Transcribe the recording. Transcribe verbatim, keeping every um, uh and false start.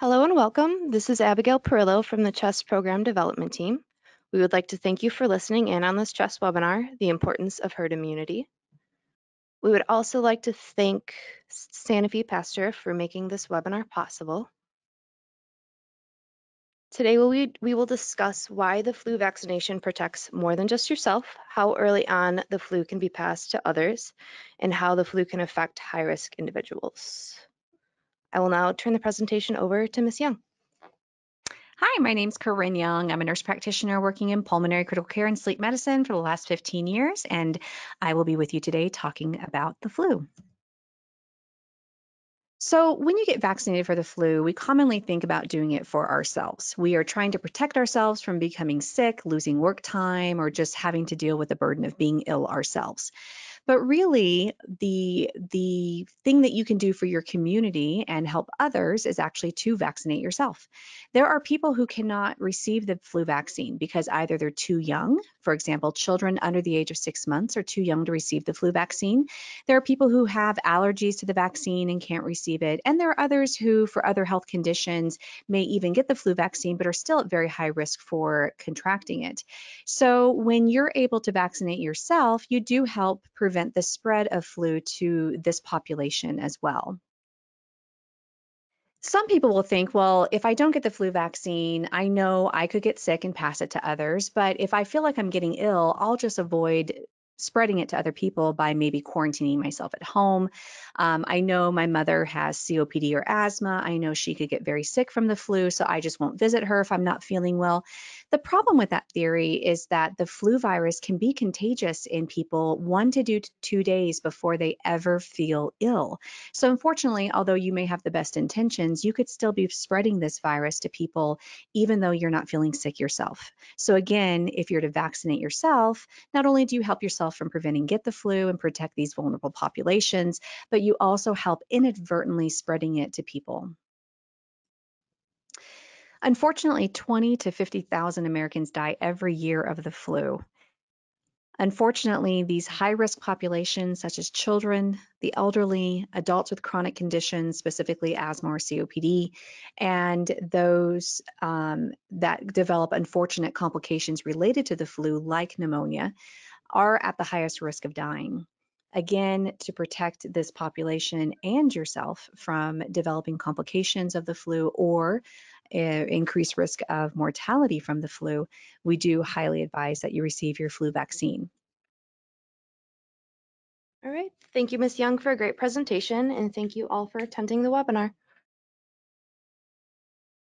Hello and welcome. This is Abigail Perillo from the CHESS Program Development Team. We would like to thank you for listening in on this CHESS webinar, The Importance of Herd Immunity. We would also like to thank Sanofi Pasteur for making this webinar possible. Today we, we will discuss why the flu vaccination protects more than just yourself, how early on the flu can be passed to others, and how the flu can affect high-risk individuals. I will now turn the presentation over to Miz Young. Hi, my name's Corinne Young. I'm a nurse practitioner working in pulmonary critical care and sleep medicine for the last fifteen years, and I will be with you today talking about the flu. So when you get vaccinated for the flu, we commonly think about doing it for ourselves. We are trying to protect ourselves from becoming sick, losing work time, or just having to deal with the burden of being ill ourselves. But really, the, the thing that you can do for your community and help others is actually to vaccinate yourself. There are people who cannot receive the flu vaccine because either they're too young, for example, children under the age of six months are too young to receive the flu vaccine. There are people who have allergies to the vaccine and can't receive it. And there are others who, for other health conditions, may even get the flu vaccine but are still at very high risk for contracting it. So when you're able to vaccinate yourself, you do help prevent the spread of flu to this population as well. Some people will think, well, if I don't get the flu vaccine, I know I could get sick and pass it to others, but if I feel like I'm getting ill, I'll just avoid spreading it to other people by maybe quarantining myself at home. Um, I know my mother has C O P D or asthma. I know she could get very sick from the flu, so I just won't visit her if I'm not feeling well. The problem with that theory is that the flu virus can be contagious in people one to two days before they ever feel ill. So unfortunately, although you may have the best intentions, you could still be spreading this virus to people even though you're not feeling sick yourself. So again, if you're to vaccinate yourself, not only do you help yourself from preventing get the flu and protect these vulnerable populations, but you also help inadvertently spreading it to people. Unfortunately, twenty to fifty thousand Americans die every year of the flu. Unfortunately, these high-risk populations, such as children, the elderly, adults with chronic conditions, specifically asthma or C O P D, and those um, that develop unfortunate complications related to the flu, like pneumonia, are at the highest risk of dying. Again, to protect this population and yourself from developing complications of the flu or uh, increased risk of mortality from the flu, we do highly advise that you receive your flu vaccine. All right, thank you, Miz Young, for a great presentation, and thank you all for attending the webinar.